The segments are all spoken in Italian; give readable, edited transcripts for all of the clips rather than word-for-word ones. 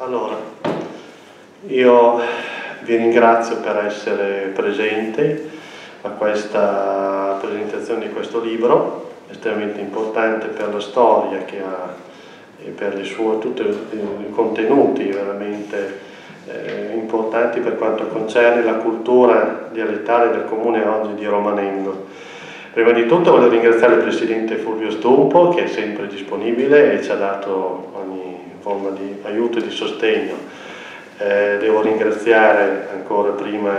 Allora, io vi ringrazio per essere presenti a questa presentazione di questo libro, estremamente importante per la storia che ha e per i suoi tutti i contenuti veramente importanti per quanto concerne la cultura dialettale del comune oggi di Romanengo. Prima di tutto voglio ringraziare il presidente Fulvio Stumpo, che è sempre disponibile e ci ha dato ogni forma di aiuto e di sostegno. Devo ringraziare ancora prima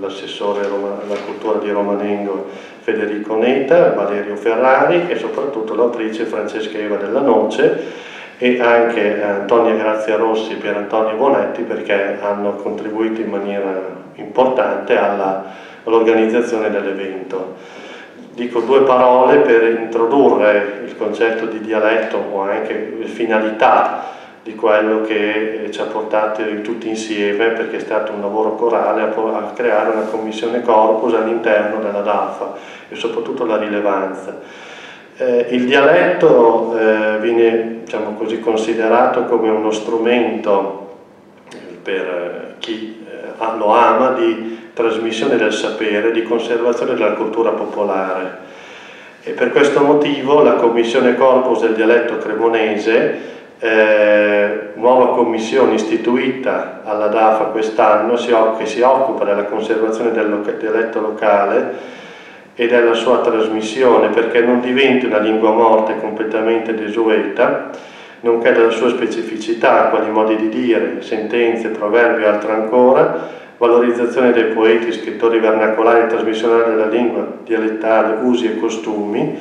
l'assessore alla cultura di Romanengo Federico Oneta, Valerio Ferrari e soprattutto l'autrice Francesca Eva Della Noce e anche Antonia Grazia Rossi e Pierantonio Bonetti, perché hanno contribuito in maniera importante all'organizzazione dell'evento. Dico due parole per introdurre il concetto di dialetto o anche le finalità di quello che ci ha portato tutti insieme, perché è stato un lavoro corale a creare una commissione corpus all'interno della DAFA e soprattutto la rilevanza. Il dialetto viene, diciamo così, considerato come uno strumento per chi lo ama di trasmissione del sapere, di conservazione della cultura popolare. E per questo motivo la commissione corpus del dialetto cremonese, nuova commissione istituita alla DAFA quest'anno, che si occupa della conservazione del dialetto locale e della sua trasmissione, perché non diventi una lingua morta e completamente desueta, nonché della sua specificità, quali modi di dire, sentenze, proverbi e altro ancora, valorizzazione dei poeti, scrittori vernacolari e trasmissione della lingua dialettale, usi e costumi,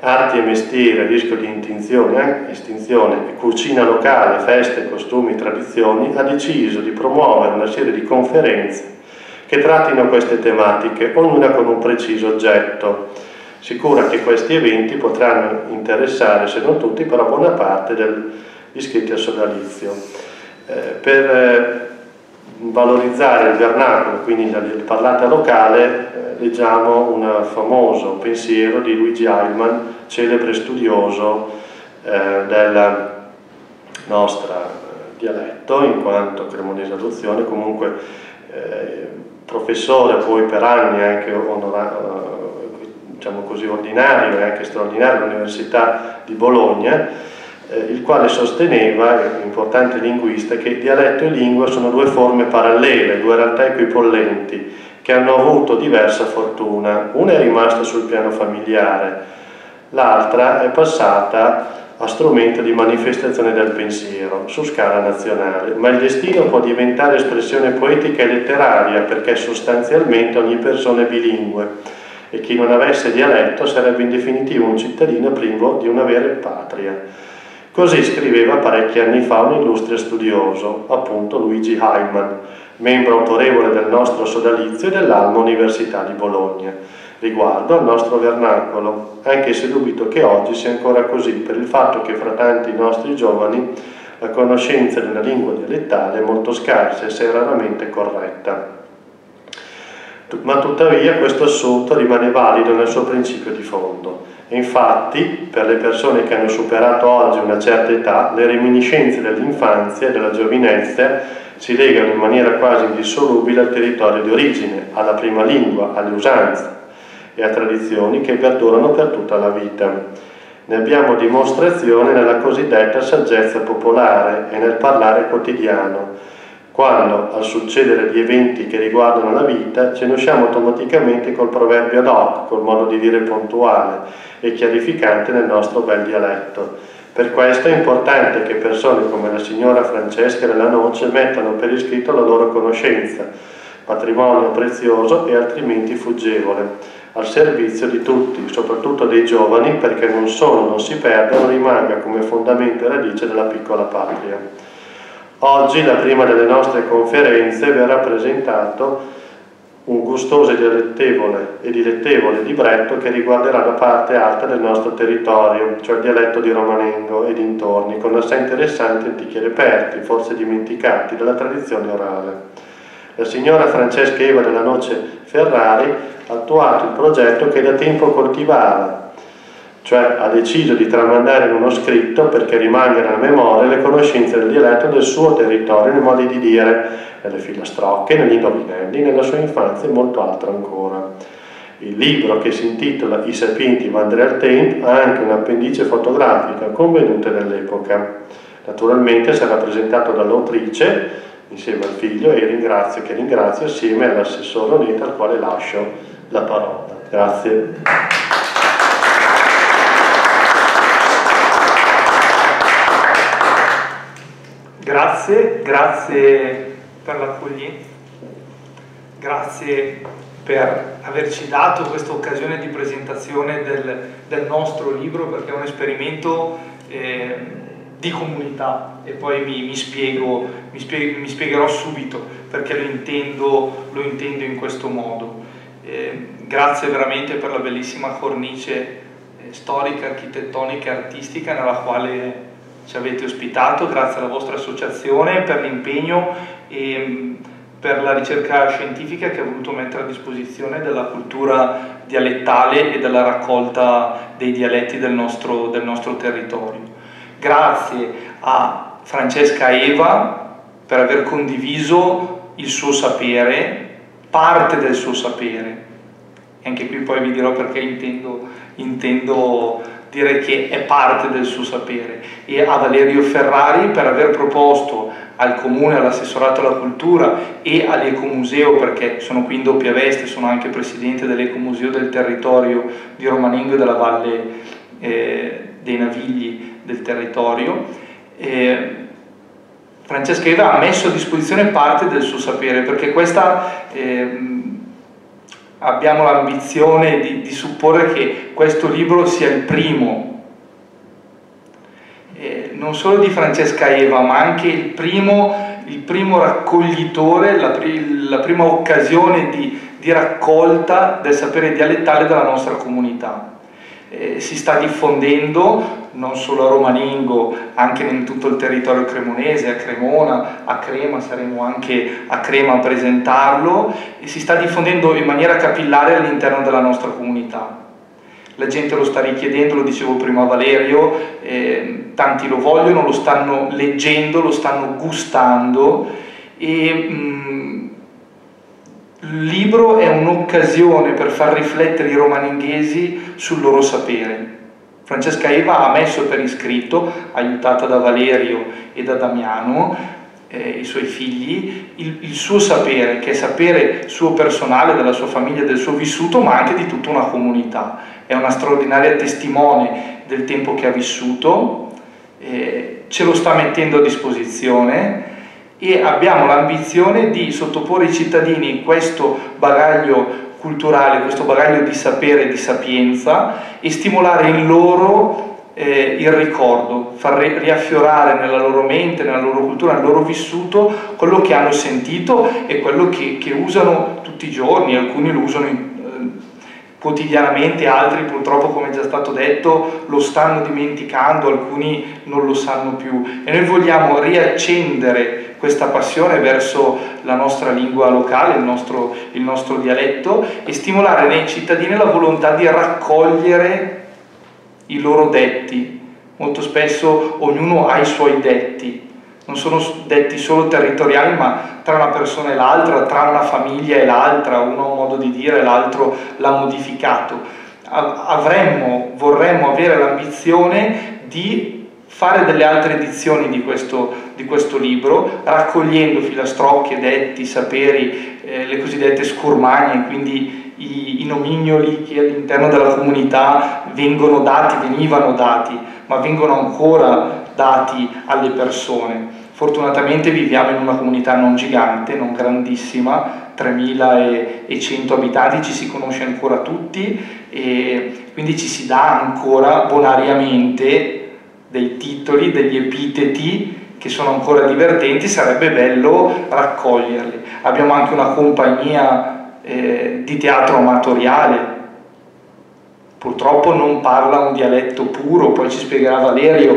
arti e mestiere, rischio di estinzione, cucina locale, feste, costumi, tradizioni, ha deciso di promuovere una serie di conferenze che trattino queste tematiche, ognuna con un preciso oggetto, sicura che questi eventi potranno interessare, se non tutti, però buona parte degli iscritti al sodalizio. Per valorizzare il vernacolo, quindi la parlata locale, leggiamo un famoso pensiero di Luigi Heilmann, celebre studioso del nostro dialetto, in quanto cremonese adozione, comunque professore poi per anni anche diciamo così, ordinario e anche straordinario all'Università di Bologna, il quale sosteneva, importante linguista, che dialetto e lingua sono due forme parallele, due realtà equipollenti, che hanno avuto diversa fortuna. Una è rimasta sul piano familiare, l'altra è passata a strumento di manifestazione del pensiero su scala nazionale, ma il destino può diventare espressione poetica e letteraria, perché sostanzialmente ogni persona è bilingue e chi non avesse dialetto sarebbe in definitiva un cittadino privo di una vera patria. Così scriveva parecchi anni fa un illustre studioso, appunto Luigi Heilmann, membro autorevole del nostro sodalizio e dell'Alma Università di Bologna, riguardo al nostro vernacolo, anche se dubito che oggi sia ancora così, per il fatto che fra tanti nostri giovani la conoscenza della lingua dialettale è molto scarsa e se raramente corretta. Ma tuttavia questo assunto rimane valido nel suo principio di fondo. Infatti, per le persone che hanno superato oggi una certa età, le reminiscenze dell'infanzia e della giovinezza si legano in maniera quasi indissolubile al territorio di origine, alla prima lingua, alle usanze e a tradizioni che perdurano per tutta la vita. Ne abbiamo dimostrazione nella cosiddetta saggezza popolare e nel parlare quotidiano, quando, al succedere di eventi che riguardano la vita, ce ne usciamo automaticamente col proverbio ad hoc, col modo di dire puntuale e chiarificante nel nostro bel dialetto. Per questo è importante che persone come la signora Francesca Della Noce mettano per iscritto la loro conoscenza, patrimonio prezioso e altrimenti fuggevole, al servizio di tutti, soprattutto dei giovani, perché non solo non si perdano, rimanga come fondamento e radice della piccola patria. Oggi, la prima delle nostre conferenze, verrà presentato un gustoso e dilettevole libretto che riguarderà la parte alta del nostro territorio, cioè il dialetto di Romanengo e dintorni, con assai interessanti antichi reperti, forse dimenticati, della tradizione orale. La signora Francesca Eva Della Noce Ferrari ha attuato il progetto che da tempo coltivava, cioè ha deciso di tramandare in uno scritto perché rimangano a memoria le conoscenze del dialetto del suo territorio, nei modi di dire, nelle filastrocche, negli indovinelli, nella sua infanzia e molto altro ancora. Il libro, che si intitola I sapienti Vandreal Tent, ha anche un'appendice fotografica convenute dell'epoca. Naturalmente sarà presentato dall'autrice insieme al figlio e ringrazio assieme all'assessore Oneta, al quale lascio la parola. Grazie. Grazie per l'accoglienza, grazie per averci dato questa occasione di presentazione del nostro libro, perché è un esperimento di comunità, e poi mi spiegherò subito perché lo intendo in questo modo. Grazie veramente per la bellissima cornice storica, architettonica e artistica nella quale ci avete ospitato, grazie alla vostra associazione per l'impegno e per la ricerca scientifica che ha voluto mettere a disposizione della cultura dialettale e della raccolta dei dialetti del nostro territorio. Grazie a Francesca Eva per aver condiviso il suo sapere, parte del suo sapere. E anche qui poi vi dirò perché intendo dire che è parte del suo sapere, e a Valerio Ferrari per aver proposto al Comune, all'Assessorato alla Cultura e all'Ecomuseo, perché sono qui in doppia veste, sono anche presidente dell'Ecomuseo del territorio di Romanengo e della Valle dei Navigli del territorio. Francesca Eva ha messo a disposizione parte del suo sapere, perché questa abbiamo l'ambizione di supporre che questo libro sia il primo, non solo di Francesca Eva, ma anche il primo raccoglitore, la prima occasione di raccolta del sapere dialettale della nostra comunità. Si sta diffondendo non solo a Romanengo, anche in tutto il territorio cremonese, a Cremona, a Crema, saremo anche a Crema a presentarlo, e si sta diffondendo in maniera capillare all'interno della nostra comunità. La gente lo sta richiedendo, lo dicevo prima a Valerio, tanti lo vogliono, lo stanno leggendo, lo stanno gustando, e il libro è un'occasione per far riflettere i romanenghesi sul loro sapere. Francesca Eva ha messo per iscritto, aiutata da Valerio e da Damiano, i suoi figli, il suo sapere, che è sapere suo personale, della sua famiglia, del suo vissuto, ma anche di tutta una comunità. È una straordinaria testimone del tempo che ha vissuto, ce lo sta mettendo a disposizione, e abbiamo l'ambizione di sottoporre ai cittadini questo bagaglio culturale, questo bagaglio di sapere, di sapienza, e stimolare in loro il ricordo, far riaffiorare nella loro mente, nella loro cultura, nel loro vissuto, quello che hanno sentito e quello che usano tutti i giorni. Alcuni lo usano quotidianamente, altri purtroppo, come già stato detto, lo stanno dimenticando, alcuni non lo sanno più, e noi vogliamo riaccendere questa passione verso la nostra lingua locale, il nostro dialetto, e stimolare nei cittadini la volontà di raccogliere i loro detti. Molto spesso ognuno ha i suoi detti, non sono detti solo territoriali, ma tra una persona e l'altra, tra una famiglia e l'altra, uno ha un modo di dire, l'altro l'ha modificato. Vorremmo avere l'ambizione di fare delle altre edizioni di questo libro, raccogliendo filastrocche, detti, saperi, le cosiddette scurmanie, quindi i nomignoli che all'interno della comunità venivano dati, ma vengono ancora dati alle persone. Fortunatamente viviamo in una comunità non gigante, non grandissima, 3.100 abitanti, ci si conosce ancora tutti, e quindi ci si dà ancora bonariamente dei titoli, degli epiteti che sono ancora divertenti, sarebbe bello raccoglierli. Abbiamo anche una compagnia di teatro amatoriale, purtroppo non parla un dialetto puro, poi ci spiegherà Valerio.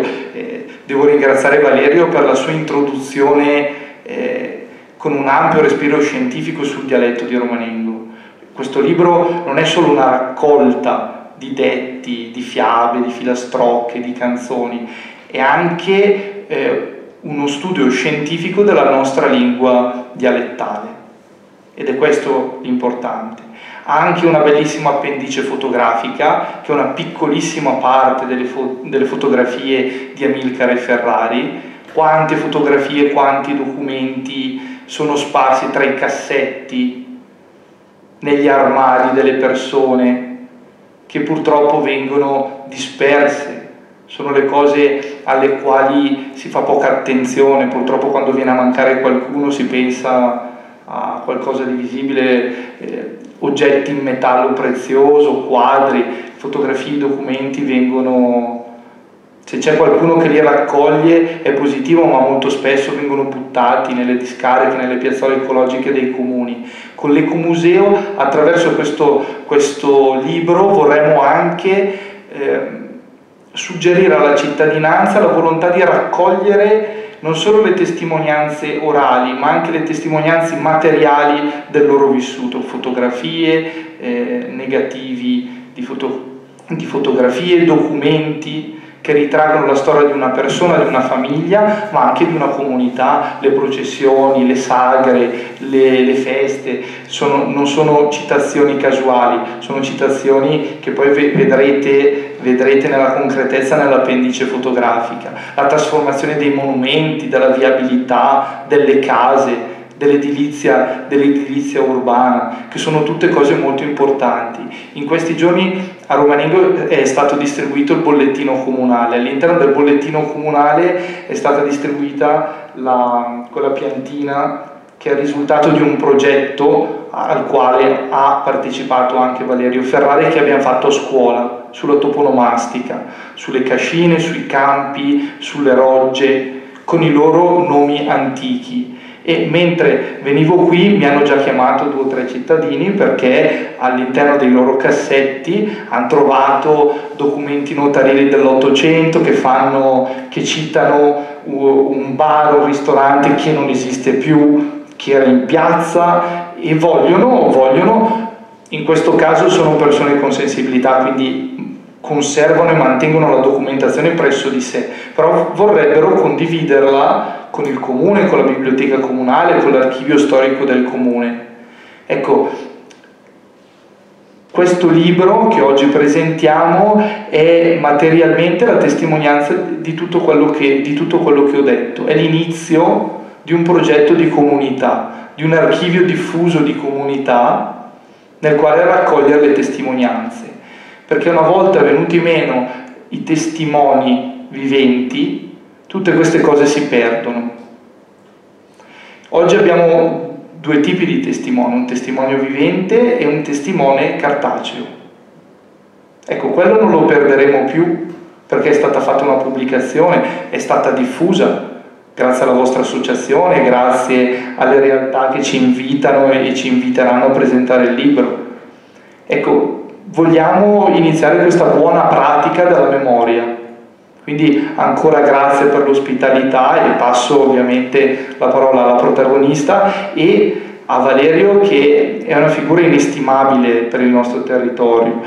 Devo ringraziare Valerio per la sua introduzione con un ampio respiro scientifico sul dialetto di Romanengo. Questo libro non è solo una raccolta di detti, di fiabe, di filastrocche, di canzoni, e anche uno studio scientifico della nostra lingua dialettale, ed è questo l'importante. Ha anche una bellissima appendice fotografica, che è una piccolissima parte delle fotografie di Amilcare Ferrari. Quante fotografie, quanti documenti sono sparsi tra i cassetti, negli armadi delle persone, che purtroppo vengono disperse. Sono le cose alle quali si fa poca attenzione. Purtroppo quando viene a mancare qualcuno si pensa a qualcosa di visibile, oggetti in metallo prezioso, quadri, fotografie, documenti vengono... Se c'è qualcuno che li raccoglie è positivo, ma molto spesso vengono buttati nelle discariche, nelle piazzole ecologiche dei comuni. Con l'Ecomuseo, attraverso questo libro, vorremmo anche suggerire alla cittadinanza la volontà di raccogliere non solo le testimonianze orali, ma anche le testimonianze materiali del loro vissuto, fotografie, negativi di fotografie, documenti che ritraggono la storia di una persona, di una famiglia, ma anche di una comunità. Le processioni, le sagre, le feste, non sono citazioni casuali, sono citazioni che poi vedrete nella concretezza nell'appendice fotografica. La trasformazione dei monumenti, della viabilità, delle case, dell'edilizia urbana, che sono tutte cose molto importanti. In questi giorni a Romanengo è stato distribuito il bollettino comunale. All'interno del bollettino comunale è stata distribuita quella piantina che è il risultato di un progetto al quale ha partecipato anche Valerio Ferrari, che abbiamo fatto a scuola, sulla toponomastica, sulle cascine, sui campi, sulle rogge, con i loro nomi antichi. E mentre venivo qui mi hanno già chiamato 2 o 3 cittadini, perché all'interno dei loro cassetti hanno trovato documenti notarili dell'Ottocento che citano un bar, un ristorante che non esiste più, che era in piazza, e vogliono, in questo caso sono persone con sensibilità, quindi conservano e mantengono la documentazione presso di sé, però vorrebbero condividerla con il comune, con la biblioteca comunale, con l'archivio storico del comune. Ecco, questo libro che oggi presentiamo è materialmente la testimonianza di tutto quello che ho detto. È l'inizio di un progetto di comunità, di un archivio diffuso di comunità nel quale raccogliere le testimonianze. Perché una volta venuti meno i testimoni viventi, tutte queste cose si perdono. Oggi abbiamo 2 tipi di testimone, un testimonio vivente e un testimone cartaceo. Ecco, quello non lo perderemo più, perché è stata fatta una pubblicazione, è stata diffusa, grazie alla vostra associazione, grazie alle realtà che ci invitano e ci inviteranno a presentare il libro. Ecco, vogliamo iniziare questa buona pratica della memoria. Quindi ancora grazie per l'ospitalità, e passo ovviamente la parola alla protagonista e a Valerio, che è una figura inestimabile per il nostro territorio.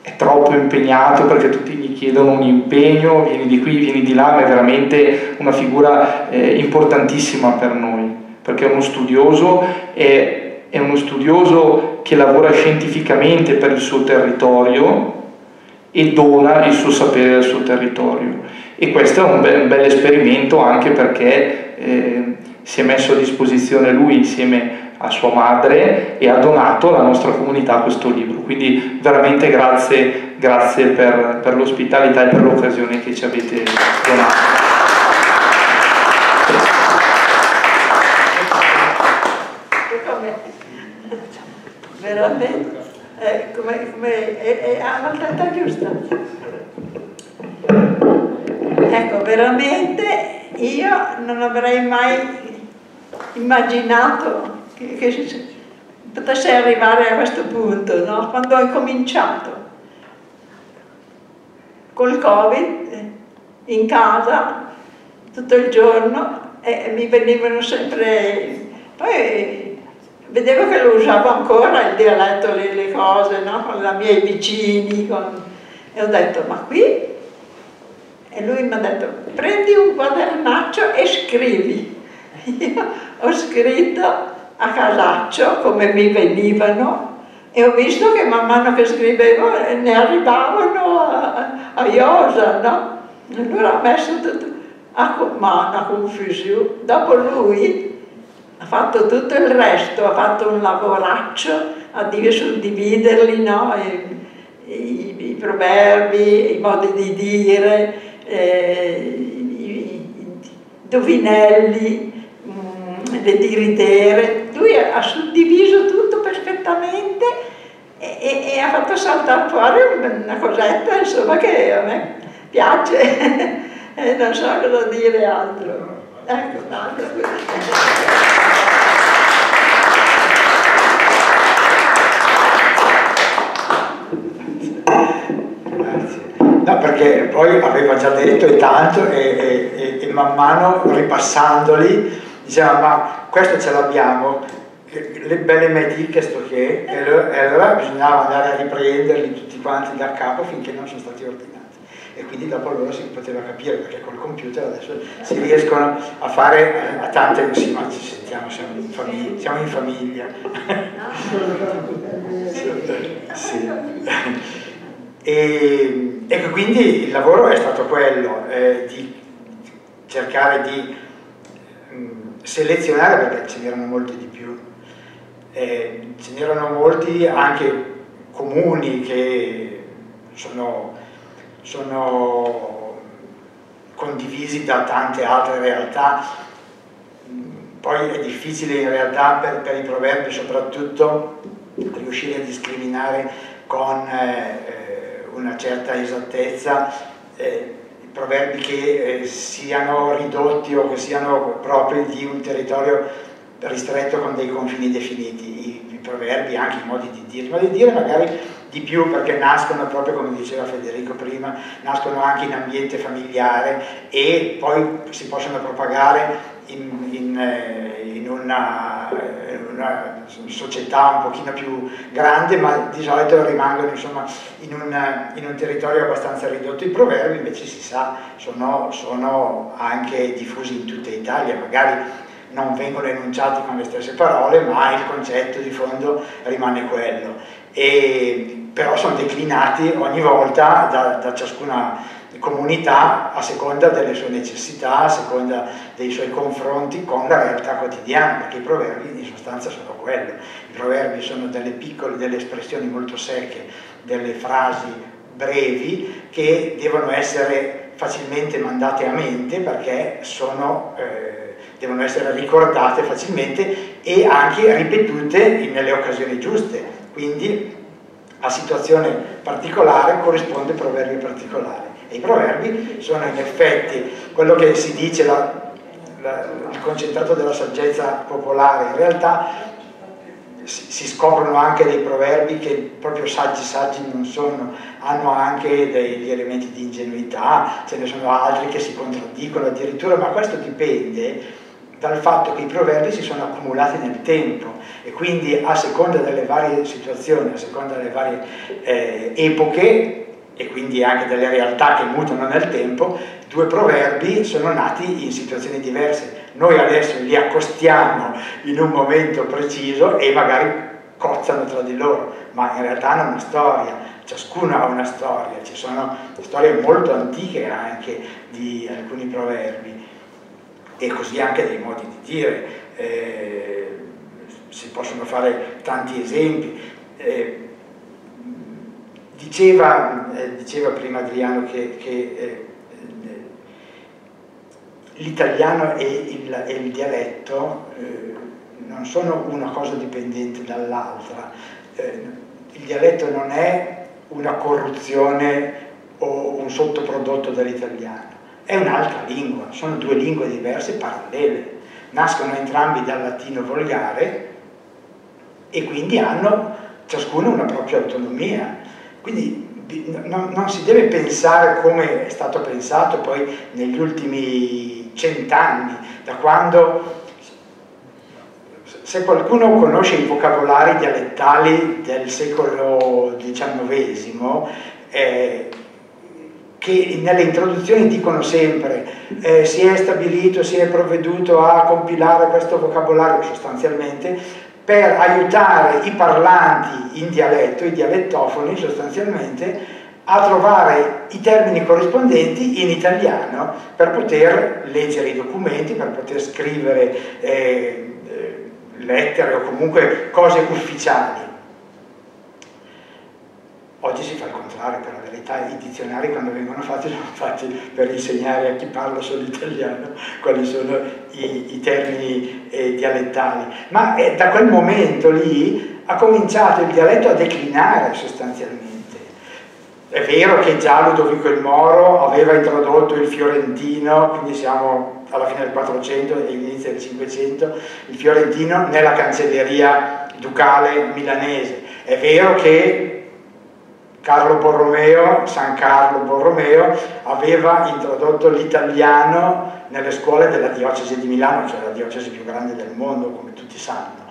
È troppo impegnato, perché tutti gli chiedono un impegno, vieni di qui, vieni di là, ma è veramente una figura importantissima per noi, perché è uno studioso, è uno studioso che lavora scientificamente per il suo territorio e dona il suo sapere al suo territorio, e questo è un bel esperimento, anche perché si è messo a disposizione lui insieme a sua madre e ha donato alla nostra comunità questo libro. Quindi veramente grazie per l'ospitalità e per l'occasione che ci avete donato. Veramente è altrettanto giusta. Ecco, veramente io non avrei mai immaginato che potessi arrivare a questo punto, no? Quando ho incominciato col Covid, in casa tutto il giorno, e mi venivano sempre... Poi vedevo che lo usavo ancora il dialetto, le cose, no? Con i miei vicini, con... e ho detto, ma qui? E lui mi ha detto, prendi un quadernaccio e scrivi. Io ho scritto a casaccio come mi venivano, e ho visto che man mano che scrivevo ne arrivavano a Iosa, no? E allora ha messo tutto, ma una confusione. Dopo lui ha fatto tutto il resto, ha fatto un lavoraccio a suddividerli, no? I proverbi, i modi di dire, i dovinelli, le diridere. Lui ha suddiviso tutto perfettamente e ha fatto saltare fuori una cosetta, insomma, che a me piace e non so cosa dire altro. Ecco, un altro. No, perché poi aveva già detto e tanto, e man mano ripassandoli diceva, ma questo ce l'abbiamo, le belle mediche sto che, e allora bisognava andare a riprenderli tutti quanti da capo finché non sono stati ordinati. E quindi dopo allora si poteva capire, perché col computer adesso si riescono a fare a tante, sì, ma ci sentiamo, siamo in famiglia. Sì. E quindi il lavoro è stato quello, di cercare di selezionare, perché ce n'erano molti di più, ce n'erano molti anche comuni che sono condivisi da tante altre realtà. Poi è difficile in realtà per i proverbi soprattutto riuscire a discriminare con una certa esattezza i proverbi che siano ridotti o che siano propri di un territorio ristretto con dei confini definiti. I proverbi, anche i modi di dire, ma di dire magari di più, perché nascono proprio, come diceva Federico prima, nascono anche in ambiente familiare e poi si possono propagare in una società un pochino più grande, ma di solito rimangono, insomma, in un territorio abbastanza ridotto. I proverbi invece si sa, sono anche diffusi in tutta Italia, magari non vengono enunciati con le stesse parole, ma il concetto di fondo rimane quello. Però sono declinati ogni volta da ciascuna comunità a seconda delle sue necessità, a seconda dei suoi confronti con la realtà quotidiana, perché i proverbi in sostanza sono quello. I proverbi sono delle espressioni molto secche, delle frasi brevi che devono essere facilmente mandate a mente, perché devono essere ricordate facilmente e anche ripetute nelle occasioni giuste, quindi a situazione particolare corrisponde proverbio particolare. E i proverbi sono in effetti quello che si dice il concentrato della saggezza popolare. In realtà si scoprono anche dei proverbi che proprio saggi non sono, hanno anche degli elementi di ingenuità, ce ne sono altri che si contraddicono addirittura, ma questo dipende dal fatto che i proverbi si sono accumulati nel tempo e quindi a seconda delle varie situazioni, a seconda delle varie epoche e quindi anche delle realtà che mutano nel tempo, due proverbi sono nati in situazioni diverse. Noi adesso li accostiamo in un momento preciso e magari cozzano tra di loro, ma in realtà hanno una storia, ciascuno ha una storia, ci sono storie molto antiche anche di alcuni proverbi. E così anche dei modi di dire, si possono fare tanti esempi. Diceva prima Adriano che l'italiano e il dialetto non sono una cosa dipendente dall'altra. Il dialetto non è una corruzione o un sottoprodotto dell'italiano. È un'altra lingua, sono due lingue diverse parallele, nascono entrambi dal latino volgare e quindi hanno ciascuno una propria autonomia. Quindi non si deve pensare come è stato pensato poi negli ultimi 100 anni, da quando Se qualcuno conosce i vocabolari dialettali del secolo XIX, che nelle introduzioni dicono sempre si è stabilito, si è provveduto a compilare questo vocabolario sostanzialmente per aiutare i parlanti in dialetto, i dialettofoni sostanzialmente, a trovare i termini corrispondenti in italiano per poter leggere i documenti, per poter scrivere lettere o comunque cose ufficiali. Oggi si fa il contrario, per la verità, i dizionari quando vengono fatti sono fatti per insegnare a chi parla solo italiano quali sono i termini dialettali. Ma da quel momento lì ha cominciato il dialetto a declinare sostanzialmente. È vero che già Ludovico il Moro aveva introdotto il fiorentino, quindi siamo alla fine del 400 e inizio del 500, il fiorentino nella cancelleria ducale milanese. È vero che San Carlo Borromeo aveva introdotto l'italiano nelle scuole della diocesi di Milano, cioè la diocesi più grande del mondo, come tutti sanno.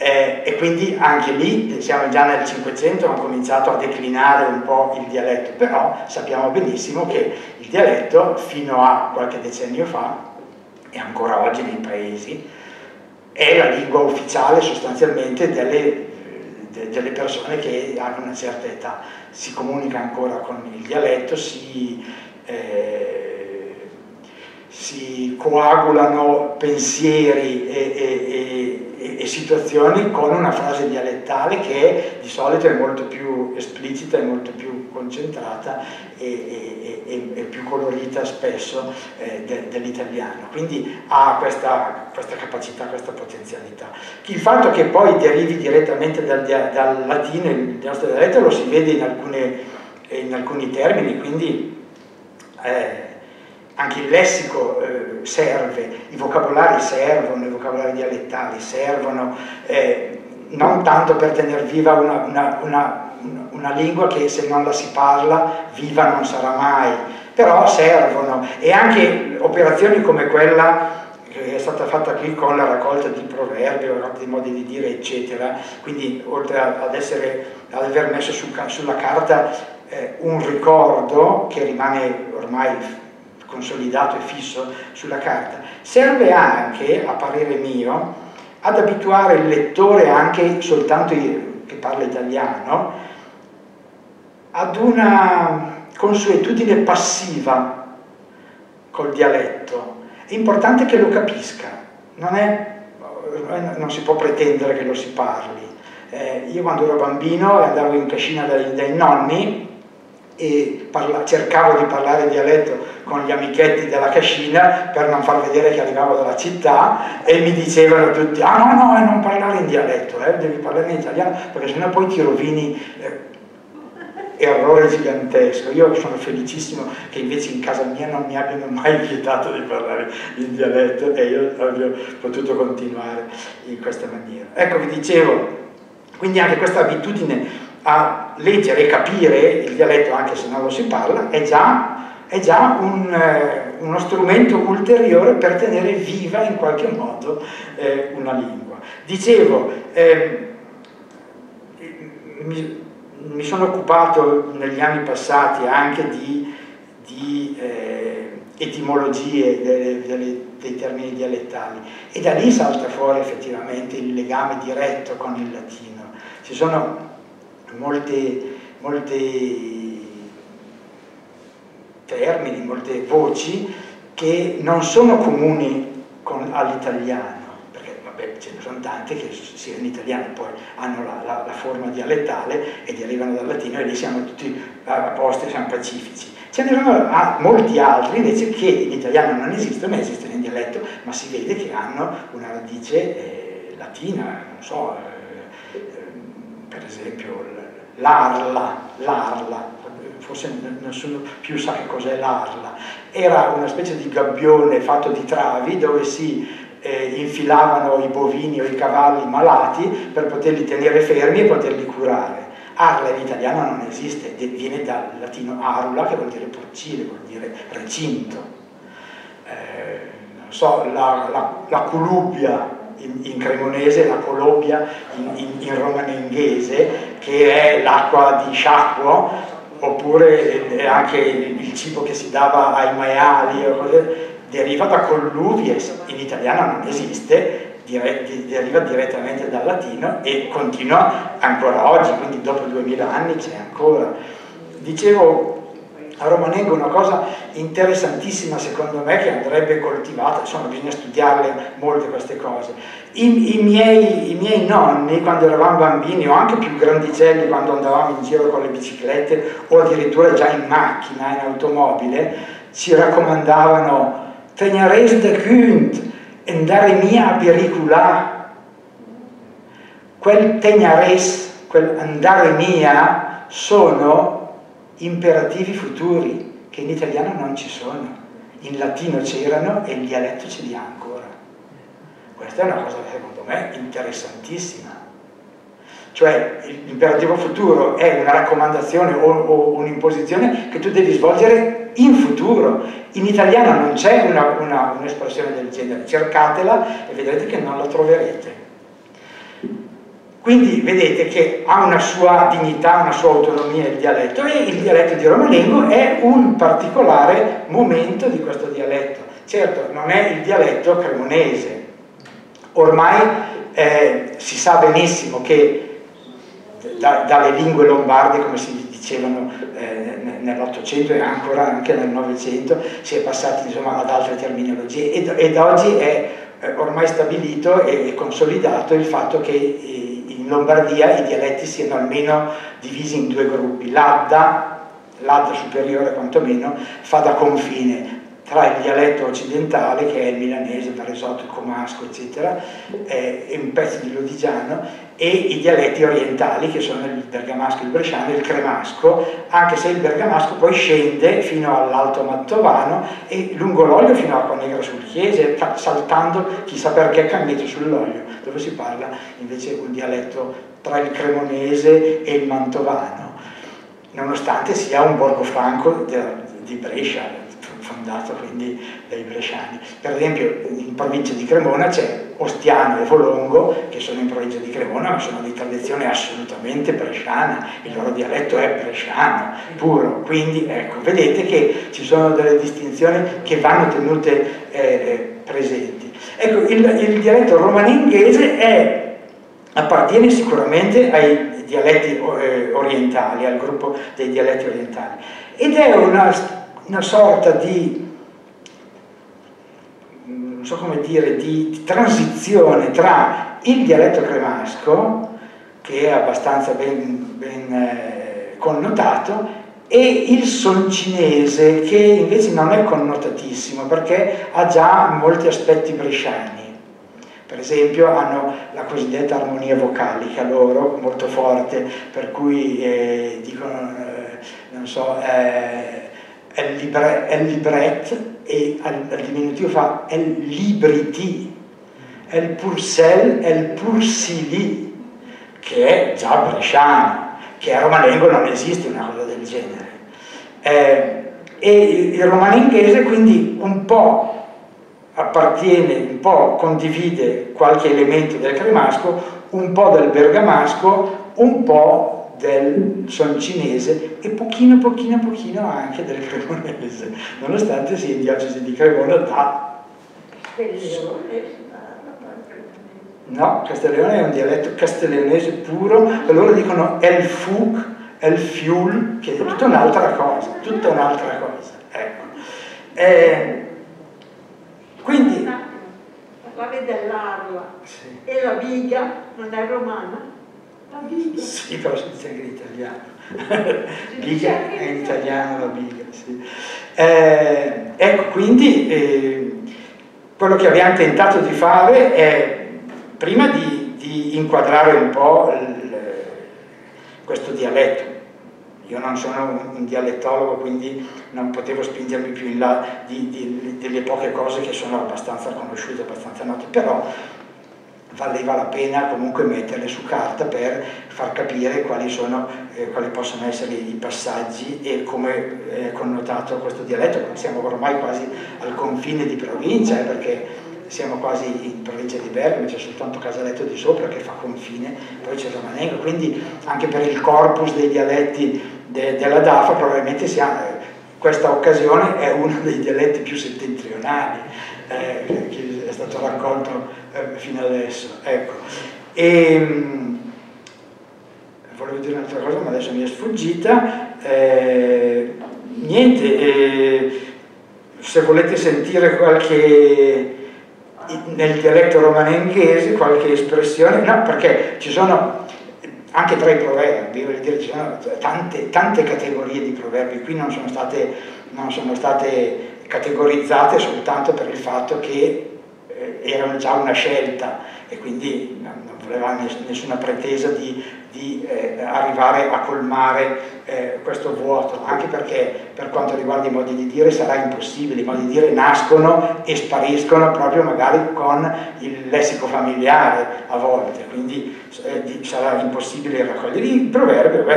E quindi anche lì, siamo già nel 500, hanno cominciato a declinare un po' il dialetto, però sappiamo benissimo che il dialetto fino a qualche decennio fa, e ancora oggi nei paesi, è la lingua ufficiale sostanzialmente delle persone che hanno una certa età. Si comunica ancora con il dialetto, si coagulano pensieri e situazioni con una frase dialettale che di solito è molto più esplicita, è molto più concentrata e più colorita spesso dell'italiano. Quindi ha questa capacità, questa potenzialità. Il fatto che poi derivi direttamente dal latino il nostro dialetto lo si vede in alcuni termini, quindi anche il lessico serve, i vocabolari servono, i vocabolari dialettali servono, non tanto per tenere viva una lingua che se non la si parla viva non sarà mai, però servono, e anche operazioni come quella che è stata fatta qui con la raccolta di proverbi, di modi di dire, eccetera. Quindi oltre ad aver messo sulla carta un ricordo che rimane ormai consolidato e fisso sulla carta, serve anche, a parere mio, ad abituare il lettore, anche soltanto che parla italiano, ad una consuetudine passiva col dialetto. È importante che lo capisca, non si può pretendere che lo si parli. Io quando ero bambino andavo in cascina dai nonni e cercavo di parlare dialetto con gli amichetti della cascina per non far vedere che arrivavo dalla città, e mi dicevano tutti: ah no, non parlare in dialetto, devi parlare in italiano perché sennò poi ti rovini. Errore gigantesco. Io sono felicissimo che invece in casa mia non mi abbiano mai vietato di parlare in dialetto e io abbia potuto continuare in questa maniera. Ecco, vi dicevo, quindi anche questa abitudine a leggere e capire il dialetto anche se non lo si parla è già uno strumento ulteriore per tenere viva in qualche modo una lingua. Dicevo, mi sono occupato negli anni passati anche di etimologie dei termini dialettali, e da lì salta fuori effettivamente il legame diretto con il latino. Ci sono molti termini, molte voci che non sono comuni all'italiano, perché vabbè, ce ne sono tante che sia in italiano poi hanno la forma dialettale e derivano dal latino, e lì siamo tutti a posto, siamo pacifici. Ce ne sono molti altri invece che in italiano non esistono, ma esistono in dialetto, ma si vede che hanno una radice latina, non so, per esempio l'arla, forse nessuno più sa che cos'è l'arla. Era una specie di gabbione fatto di travi dove si infilavano i bovini o i cavalli malati per poterli tenere fermi e poterli curare. Arla in italiano non esiste, viene dal latino arula, che vuol dire porcile, vuol dire recinto. Non so, la culubbia in cremonese, la colobbia in romanenghese, che è l'acqua di sciacquo, oppure anche il cibo che si dava ai maiali, deriva da colluvies, in italiano non esiste, deriva direttamente dal latino e continua ancora oggi, quindi dopo 2000 anni c'è ancora. Dicevo, a Romanengo una cosa interessantissima secondo me che andrebbe coltivata, insomma bisogna studiarle molte queste cose. I miei nonni, quando eravamo bambini o anche più grandicelli, quando andavamo in giro con le biciclette o addirittura già in macchina, in automobile, ci raccomandavano «Tenereste künd, andare mia a pericolà». Quel «tenares», quel «andare mia» sono imperativi futuri che in italiano non ci sono, in latino c'erano e il dialetto ce li ha ancora. Questa è una cosa secondo me interessantissima, cioè l'imperativo futuro è una raccomandazione o un'imposizione che tu devi svolgere in futuro. In italiano non c'è un'espressione del genere, cercatela e vedrete che non la troverete. Quindi vedete che ha una sua dignità, una sua autonomia il dialetto, e il dialetto di Romanengo è un particolare momento di questo dialetto. Certo, non è il dialetto cremonese. Ormai si sa benissimo che dalle lingue lombarde, come si dicevano nell'Ottocento e ancora anche nel Novecento, si è passati insomma, ad altre terminologie ed oggi è ormai stabilito e consolidato il fatto che in Lombardia i dialetti siano almeno divisi in due gruppi. L'Adda superiore quantomeno, fa da confine tra il dialetto occidentale, che è il milanese, il varesotto, il comasco, eccetera, e un pezzo di lodigiano, e i dialetti orientali, che sono il bergamasco, il bresciano e il cremasco, anche se il bergamasco poi scende fino all'alto mantovano e lungo l'olio fino all'acqua negra sul chiese, saltando chissà perché Canneto sull'olio, dove si parla invece un dialetto tra il cremonese e il mantovano, nonostante sia un borgo franco di Brescia, fondato quindi dai bresciani. Per esempio in provincia di Cremona c'è Ostiano e Volongo, che sono in provincia di Cremona, ma sono di tradizione assolutamente bresciana, il loro dialetto è bresciano puro. Quindi ecco, vedete che ci sono delle distinzioni che vanno tenute presenti. Ecco, il dialetto romanenghese appartiene sicuramente ai dialetti orientali, al gruppo dei dialetti orientali, ed è una sorta di, non so come dire, di transizione tra il dialetto cremasco, che è abbastanza ben connotato, e il soncinese, che invece non è connotatissimo perché ha già molti aspetti bresciani. Per esempio hanno la cosiddetta armonia vocalica loro, molto forte, per cui dicono, non so, è libret, e al diminutivo fa è libriti, è il pursel, è il pursili, che è già bresciano, che a romanengo non esiste una cosa del genere. E il romanenghese quindi un po' appartiene, un po' condivide qualche elemento del cremasco, un po' del bergamasco, un po' del soncinese e pochino anche del cremonese, nonostante sia in diocesi di Cremona da no, Castelleone è un dialetto castelleonese puro, e loro dicono el fuc, el fiul, che è tutta un'altra cosa, ecco. Quindi parlavi dell'arla, sì. E la biga non è romana? Sì, però si dice anche in italiano. Biga è in italiano, la biga, sì. Ecco, quindi quello che abbiamo tentato di fare è, prima di inquadrare un po' questo dialetto. Io non sono un dialettologo, quindi non potevo spingermi più in là delle poche cose che sono abbastanza conosciute, abbastanza note, però valeva la pena comunque metterle su carta per far capire quali possono essere i passaggi e come è connotato questo dialetto. Siamo ormai quasi al confine di provincia, perché siamo quasi in provincia di Bergamo, c'è soltanto Casaletto di Sopra che fa confine, poi c'è Romanengo, quindi anche per il corpus dei dialetti della DAFA probabilmente questa occasione è uno dei dialetti più settentrionali che è stato raccolto fino adesso. Ecco. Volevo dire un'altra cosa ma adesso mi è sfuggita. Se volete sentire qualche, nel dialetto romanenghese, qualche espressione, no, perché ci sono anche tra i proverbi, voglio dire, ci sono tante categorie di proverbi, qui non sono state categorizzate soltanto per il fatto che erano già una scelta e quindi non voleva nessuna pretesa di arrivare a colmare questo vuoto, anche perché per quanto riguarda i modi di dire sarà impossibile, i modi di dire nascono e spariscono proprio magari con il lessico familiare a volte, quindi sarà impossibile raccogliere i proverbi,